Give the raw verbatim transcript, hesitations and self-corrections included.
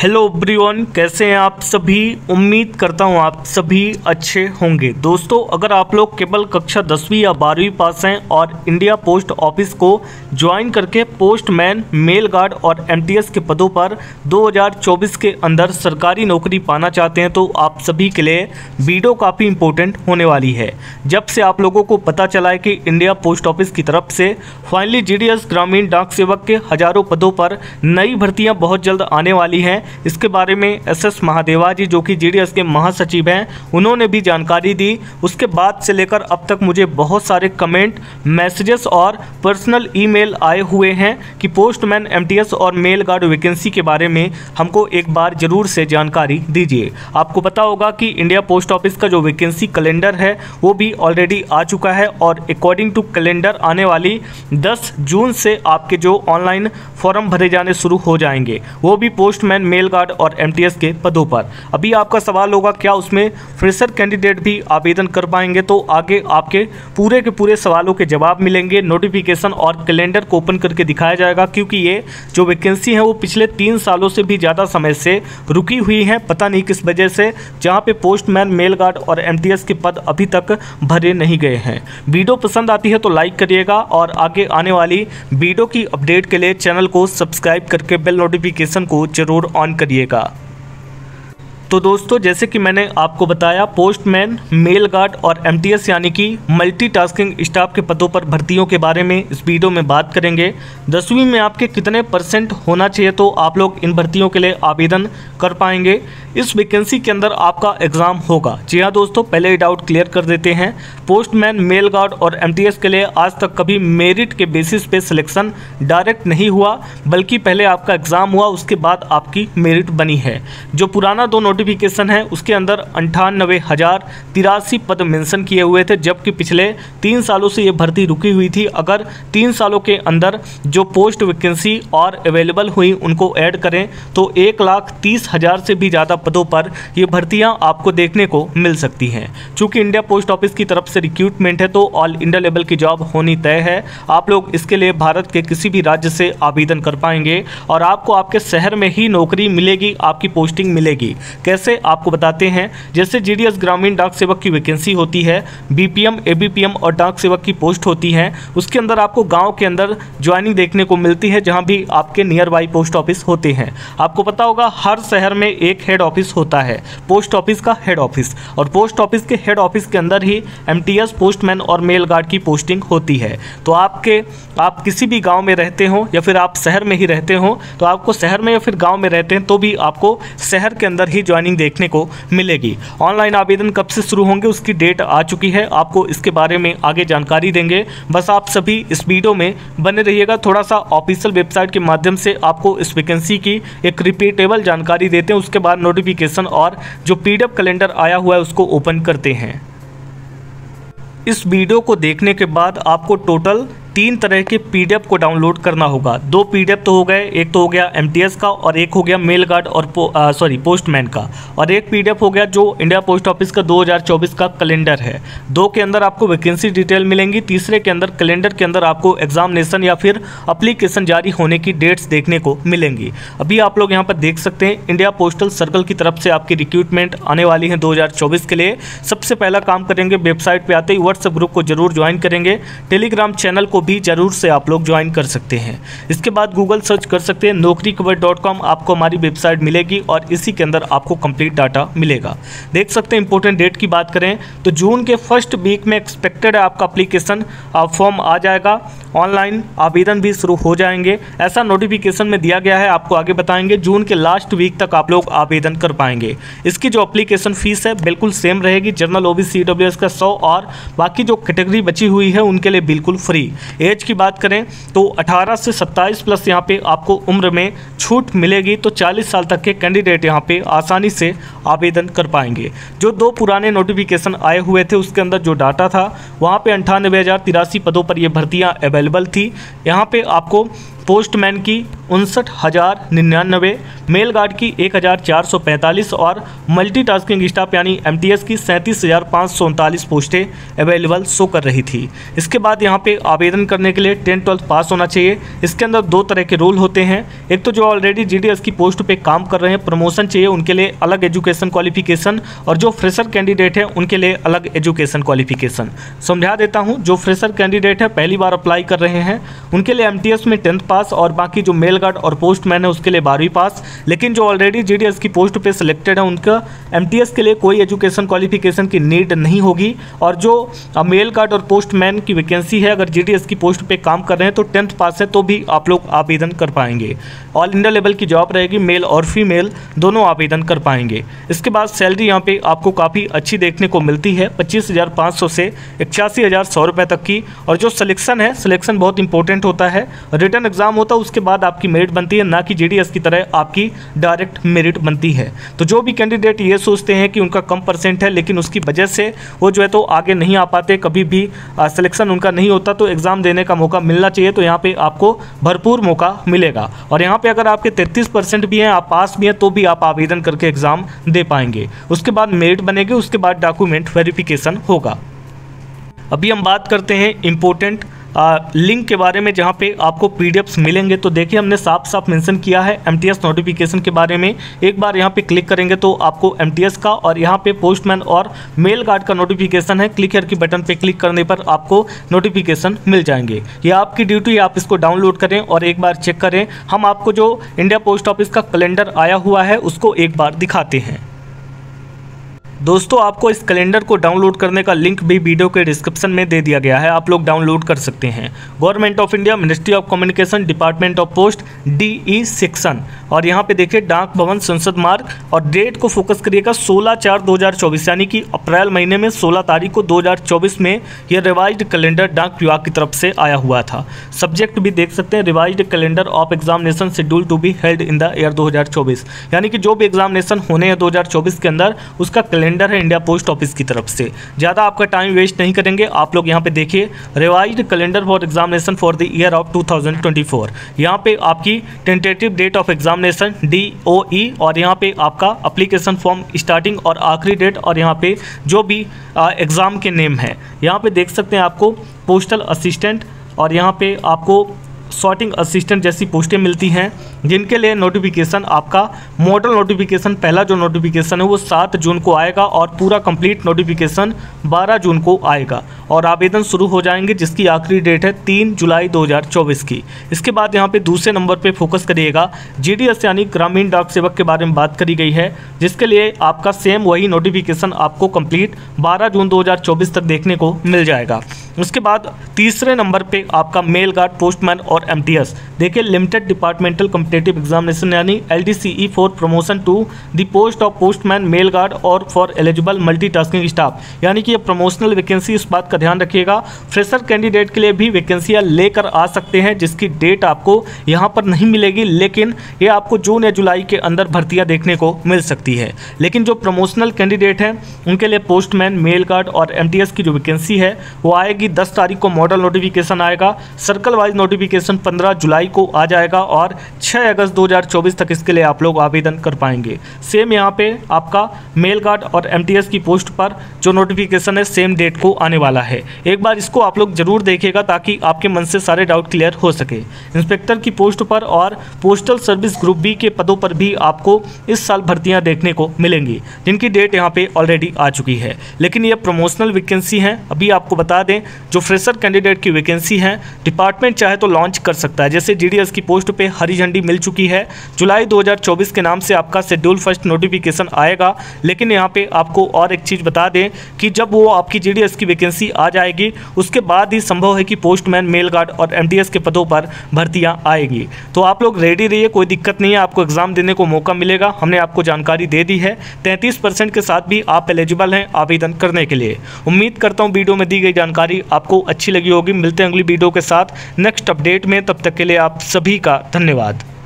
Hello everyone, कैसे हैं आप सभी। उम्मीद करता हूं आप सभी अच्छे होंगे। दोस्तों, अगर आप लोग केवल कक्षा दसवीं या बारहवीं पास हैं और इंडिया पोस्ट ऑफिस को ज्वाइन करके पोस्टमैन, मेल गार्ड और एमटीएस के पदों पर दो हज़ार चौबीस के अंदर सरकारी नौकरी पाना चाहते हैं तो आप सभी के लिए वीडियो काफ़ी इम्पोर्टेंट होने वाली है। जब से आप लोगों को पता चला है कि इंडिया पोस्ट ऑफिस की तरफ से फाइनली जीडीएस ग्रामीण डाक सेवक के हज़ारों पदों पर नई भर्तियाँ बहुत जल्द आने वाली हैं, इसके बारे में एसएस महादेवा जी, जो कि जीडीएस के महासचिव हैं, उन्होंने भी जानकारी दी। उसके बाद से लेकर अब तक मुझे बहुत सारे कमेंट, मैसेजेस और पर्सनल ईमेल आए हुए हैं कि पोस्टमैन, एमटीएस और मेल गार्ड वैकेंसी के बारे में हमको एक बार जरूर से जानकारी दीजिए। आपको पता होगा कि इंडिया पोस्ट ऑफिस का जो वैकेंसी कैलेंडर है वो भी ऑलरेडी आ चुका है और अकॉर्डिंग टू कैलेंडर आने वाली दस जून से आपके जो ऑनलाइन फॉर्म भरे जाने शुरू हो जाएंगे, वो भी पोस्टमैन, मेल गार्ड और एमटीएस के पदों पर। अभी आपका सवाल होगा क्या उसमें फ्रेशर कैंडिडेट भी आवेदन कर पाएंगे, तो आगे आपके पूरे के पूरे सवालों के जवाब मिलेंगे। नोटिफिकेशन और कैलेंडर को ओपन करके दिखाया जाएगा, क्योंकि ये जो वैकेंसी है वो पिछले तीन सालों से भी ज़्यादा समय से रुकी हुई है, पता नहीं किस वजह से, जहाँ पे पोस्टमैन, मेल गार्ड और एमटीएस के पद अभी तक भरे नहीं गए हैं। वीडियो पसंद आती है तो लाइक करिएगा और आगे आने वाली वीडियो की अपडेट के लिए चैनल को सब्सक्राइब करके बेल नोटिफिकेशन को जरूर ऑन करिएगा। तो दोस्तों, जैसे कि मैंने आपको बताया, पोस्टमैन, मेल गार्ड और एमटीएस यानी कि मल्टीटास्किंग स्टाफ के पदों पर भर्तियों के बारे में इस वीडियो में बात करेंगे। दसवीं में आपके कितने परसेंट होना चाहिए तो आप लोग इन भर्तियों के लिए आवेदन कर पाएंगे। इस वैकेंसी के अंदर आपका एग्ज़ाम होगा। जी हाँ दोस्तों, पहले ही डाउट क्लियर कर देते हैं। पोस्टमैन, मेल गार्ड और एमटीएस के लिए आज तक कभी मेरिट के बेसिस पे सिलेक्शन डायरेक्ट नहीं हुआ, बल्कि पहले आपका एग्ज़ाम हुआ, उसके बाद आपकी मेरिट बनी है। जो पुराना दो नोटिफिकेशन है उसके अंदर अंठानवे हज़ार तिरासी पद मेंशन किए हुए थे, जबकि पिछले तीन सालों से ये भर्ती रुकी हुई थी। अगर तीन सालों के अंदर जो पोस्ट वैकेंसी और अवेलेबल हुई उनको ऐड करें तो एक लाख तीस हज़ार से भी ज़्यादा पदों पर ये भर्तियां आपको देखने को मिल सकती हैं। चूँकि इंडिया पोस्ट ऑफिस की तरफ से रिक्रूटमेंट है तो ऑल इंडिया लेवल की जॉब होनी तय है। आप लोग इसके लिए भारत के किसी भी राज्य से आवेदन कर पाएंगे और आपको आपके शहर में ही नौकरी मिलेगी, आपकी पोस्टिंग मिलेगी। कैसे, आपको बताते हैं। जैसे जीडीएस ग्रामीण डाक सेवक की वैकेंसी होती है, बीपीएम, एबीपीएम और डाक सेवक की पोस्ट होती है, उसके अंदर आपको गांव के अंदर ज्वाइनिंग देखने को मिलती है, जहां भी आपके नियर बाई पोस्ट ऑफिस होते हैं। आपको पता होगा हर शहर में एक हेड ऑफिस होता है, पोस्ट ऑफिस का हेड ऑफिस, और पोस्ट ऑफिस के हेड ऑफिस के अंदर ही एमटीएस, पोस्टमैन और मेल गार्ड की पोस्टिंग होती है। तो आपके आप किसी भी गाँव में रहते हो या फिर आप शहर में ही रहते हो, तो आपको शहर में या फिर गाँव में रहते हैं तो भी आपको शहर के अंदर ही ज्वाइनिंग देखने को मिलेगी। ऑनलाइन आवेदन कब से शुरू होंगे उसकी डेट आ चुकी है, आपको इसके बारे में आगे जानकारी देंगे। बस आप सभी इस वीडियो में बने रहिएगा। थोड़ा सा ऑफिशियल वेबसाइट के माध्यम से आपको इस वैकेंसी की एक रिपीटेबल जानकारी देते हैं, उसके बाद नोटिफिकेशन और जो पीडीएफ कैलेंडर आया हुआ है उसको ओपन करते हैं। इस वीडियो को देखने के बाद आपको टोटल तीन तरह के पीडीएफ को डाउनलोड करना होगा। दो पीडीएफ तो हो गए, एक तो हो गया एमटीएस का और एक हो गया मेल गार्ड और पो, सॉरी पोस्टमैन का, और एक पीडीएफ हो गया जो इंडिया पोस्ट ऑफिस का दो हज़ार चौबीस का कैलेंडर है। दो के अंदर आपको वैकेंसी डिटेल मिलेंगी, तीसरे के अंदर कैलेंडर के अंदर आपको एग्जामिनेशन या फिर अप्लीकेशन जारी होने की डेट्स देखने को मिलेंगी। अभी आप लोग यहाँ पर देख सकते हैं, इंडिया पोस्टल सर्कल की तरफ से आपकी रिक्रूटमेंट आने वाली है दो हज़ार चौबीस के लिए। सबसे पहला काम करेंगे, वेबसाइट पर आते ही व्हाट्सएप ग्रुप को जरूर ज्वाइन करेंगे, टेलीग्राम चैनल को भी जरूर से आप लोग ज्वाइन कर सकते हैं। इसके बाद गूगल सर्च कर सकते हैं नौकरी खबर डॉट कॉम, आपको हमारी वेबसाइट मिलेगी और इसी के अंदर आपको कंप्लीट डाटा मिलेगा। देख सकते हैं, इंपॉर्टेंट डेट की बात करें तो जून के फर्स्ट वीक में एक्सपेक्टेड है आपका एप्लीकेशन फॉर्म आ जाएगा, ऑनलाइन आवेदन भी शुरू हो जाएंगे, ऐसा नोटिफिकेशन में दिया गया है। आपको आगे बताएंगे जून के लास्ट वीक तक आप लोग आवेदन कर पाएंगे। इसकी जो एप्लीकेशन फीस है बिल्कुल सेम रहेगी, जनरल, ओबीसी, ईडब्ल्यूएस का सौ और बाकी जो कैटेगरी बची हुई है उनके लिए बिल्कुल फ्री। एज की बात करें तो अठारह से सत्ताईस प्लस यहाँ पे आपको उम्र में छूट मिलेगी, तो चालीस साल तक के कैंडिडेट यहाँ पे आसानी से आवेदन कर पाएंगे। जो दो पुराने नोटिफिकेशन आए हुए थे उसके अंदर जो डाटा था वहाँ पे अंठानवे हज़ार तिरासी पदों पर ये भर्तियाँ अवेलेबल थी। यहाँ पे आपको पोस्टमैन की उनसठ हज़ार निन्यानवे, मेल गार्ड की एक हज़ार चार सौ पैंतालीस और मल्टीटास्किंग स्टाफ यानी एमटीएस की सैंतीस हज़ार पाँच सौ उनतालीस पोस्टें अवेलेबल शो कर रही थी। इसके बाद यहाँ पे आवेदन करने के लिए टेंथ ट्वेल्थ पास होना चाहिए। इसके अंदर दो तरह के रोल होते हैं, एक तो जो ऑलरेडी जीडीएस की पोस्ट पे काम कर रहे हैं, प्रमोशन चाहिए उनके लिए अलग एजुकेशन क्वालिफिकेशन, और जो फ्रेशर कैंडिडेट है उनके लिए अलग एजुकेशन क्वालिफिकेशन। समझा देता हूँ, जो फ्रेशर कैंडिडेट है पहली बार अप्लाई कर रहे हैं उनके लिए एमटीएस में टेंथ पास और बाकी जो मेल गार्ड और पोस्टमैन है उसके लिए बारहवीं पास। लेकिन जो ऑलरेडी जीडीएस की पोस्ट पे सिलेक्टेड है उनका एमटीएस के लिए कोई एजुकेशन क्वालिफिकेशन की नीड नहीं होगी। और जो मेल गार्ड और पोस्टमैन की वैकेंसी है, अगर जीडीएस की पोस्ट पे काम कर रहे हैं तो टेंथ पास है तो भी आप लोग आवेदन कर पाएंगे। ऑल इंडिया लेवल की जॉब रहेगी, मेल और फीमेल दोनों आवेदन कर पाएंगे। इसके बाद सैलरी यहाँ पे आपको काफ़ी अच्छी देखने को मिलती है, पच्चीस हज़ार पाँच सौ से इक्यासी हज़ार सौ रुपये तक की। और जो सिलेक्शन है, सिलेक्शन बहुत इंपॉर्टेंट होता है, रिटर्न एग्जाम होता है, उसके बाद आपकी मेरिट बनती है, ना कि जीडीएस की तरह आपकी डायरेक्ट मेरिट बनती है। तो जो भी कैंडिडेट ये सोचते हैं कि उनका कम परसेंट है लेकिन उसकी वजह से वो जो है तो आगे नहीं आ पाते, कभी भी सिलेक्शन उनका नहीं होता, तो एग्ज़ाम देने का मौका मिलना चाहिए, तो यहाँ पे आपको भरपूर मौका मिलेगा। और यहाँ पे अगर आपके तैंतीस परसेंट भी हैं, आप पास भी हैं, तो भी आप आवेदन करके एग्ज़ाम दे पाएंगे। उसके बाद मेरिट बनेगी, उसके बाद डॉक्यूमेंट वेरिफिकेशन होगा। अभी हम बात करते हैं इम्पोर्टेंट आ, लिंक के बारे में, जहाँ पे आपको पीडीएफ्स मिलेंगे। तो देखिए, हमने साफ साफ मेंशन किया है एमटीएस नोटिफिकेशन के बारे में। एक बार यहाँ पे क्लिक करेंगे तो आपको एमटीएस का और यहाँ पे पोस्टमैन और मेल गार्ड का नोटिफिकेशन है, क्लिक हियर की बटन पे क्लिक करने पर आपको नोटिफिकेशन मिल जाएंगे। ये आपकी ड्यूटी, आप इसको डाउनलोड करें और एक बार चेक करें। हम आपको जो इंडिया पोस्ट ऑफिस का कैलेंडर आया हुआ है उसको एक बार दिखाते हैं। दोस्तों, आपको इस कैलेंडर को डाउनलोड करने का लिंक भी वीडियो के डिस्क्रिप्शन में दे दिया गया है, आप लोग डाउनलोड कर सकते हैं। Government of India, ministry of communication, department of post, DE section. और यहाँ पे देखिए डाक भवन, संसद मार्ग, और डेट को फोकस करिएगा सोलह चार दो हज़ार चौबीस, यानी कि अप्रैल महीने में सोलह तारीख को दो हज़ार चौबीस में यह रिवाइज्ड कैलेंडर डाक विभाग की तरफ से आया हुआ था। सब्जेक्ट भी देख सकते हैं, revised calendar of examination schedule to be held in the year दो हज़ार चौबीस, यानी कि जो भी एग्जामिनेशन होने हैं दो हज़ार चौबीस के अंदर उसका कैलेंडर है इंडिया पोस्ट ऑफिस की तरफ से। ज़्यादा आपका टाइम वेस्ट नहीं करेंगे, आप लोग यहाँ पे देखिए revised calendar for examination for the year of दो हज़ार चौबीस। यहाँ पे आपकी tentative date of examination DOE, और यहाँ पे आपका अप्लीकेशन फॉर्म स्टार्टिंग और आखिरी डेट, और यहाँ पे जो भी एग्ज़ाम के नेम है यहाँ पे देख सकते हैं। आपको पोस्टल असिस्टेंट और यहाँ पे आपको सॉर्टिंग असिस्टेंट जैसी पोस्टें मिलती हैं, जिनके लिए नोटिफिकेशन आपका मॉडल नोटिफिकेशन, पहला जो नोटिफिकेशन है वो सात जून को आएगा और पूरा कंप्लीट नोटिफिकेशन बारह जून को आएगा। और आवेदन शुरू हो जाएंगे जिसकी आखिरी डेट है तीन जुलाई दो हज़ार चौबीस की। इसके बाद यहाँ पे दूसरे नंबर पे फोकस करिएगा, जीडीएस यानी ग्रामीण डाक सेवक के बारे में बात करी गई है, जिसके लिए आपका सेम वही नोटिफिकेशन आपको कंप्लीट बारह जून दो हज़ार चौबीस तक देखने को मिल जाएगा। उसके बाद तीसरे नंबर पे आपका मेल गार्ड, पोस्टमैन और एमटीएस। देखिए लिमिटेड डिपार्टमेंटल कम्पिटेटिव एग्जामिनेशन यानी LDCE for promotion to the post of postman, mail guard और फॉर एलिजिबल मल्टीटास्किंग स्टाफ, यानी कि ये प्रमोशनल वैकेंसी, इस बात का ध्यान रखिएगा। फ्रेशर कैंडिडेट के लिए भी वैकेंसियाँ लेकर आ सकते हैं, जिसकी डेट आपको यहाँ पर नहीं मिलेगी, लेकिन ये आपको जून या जुलाई के अंदर भर्तियाँ देखने को मिल सकती है। लेकिन जो प्रमोशनल कैंडिडेट हैं उनके लिए पोस्टमैन, मेल गार्ड और एमटीएस की जो वैकेंसी है वो आएगी दस तारीख को, मॉडल नोटिफिकेशन आएगा। सर्कल वाइज नोटिफिकेशन पंद्रह जुलाई को आ जाएगा और छह अगस्त दो हज़ार चौबीस तक इसके लिए आप लोग आवेदन कर पाएंगे। सेम यहाँ पे आपका मेल गार्ड और एमटीएस की पोस्ट पर जो नोटिफिकेशन है सेम डेट को आने वाला है। एक बार इसको आप लोग जरूर देखिएगा ताकि आपके मन से सारे डाउट क्लियर हो सके। इंस्पेक्टर की पोस्ट पर और पोस्टल सर्विस ग्रुप बी के पदों पर भी आपको इस साल भर्तियाँ देखने को मिलेंगी, जिनकी डेट यहाँ पे ऑलरेडी आ चुकी है। लेकिन यह प्रमोशनल वैकेंसी है, अभी आपको बता दें जो फ्रेशर कैंडिडेट की वैकेंसी है डिपार्टमेंट चाहे तो लॉन्च कर सकता है, जैसे जीडीएस की पोस्ट पे हरी झंडी मिल चुकी है। जुलाई दो हज़ार चौबीस के नाम से आपका शेड्यूल फर्स्ट नोटिफिकेशन आएगा। लेकिन यहाँ पे आपको और एक चीज़ बता दें कि जब वो आपकी जीडीएस की वैकेंसी आ जाएगी उसके बाद ही संभव है कि पोस्टमैन, मेल गार्ड और एमटीएस के पदों पर भर्तियाँ आएगी। तो आप लोग रेडी रहिए, कोई दिक्कत नहीं है, आपको एग्ज़ाम देने को मौका मिलेगा। हमने आपको जानकारी दे दी है, तैंतीस परसेंट के साथ भी आप एलिजिबल हैं आवेदन करने के लिए। उम्मीद करता हूँ वीडियो में दी गई जानकारी आपको अच्छी लगी होगी। मिलते हैं अगली वीडियो के साथ नेक्स्ट अपडेट में, तब तक के लिए आप सभी का धन्यवाद।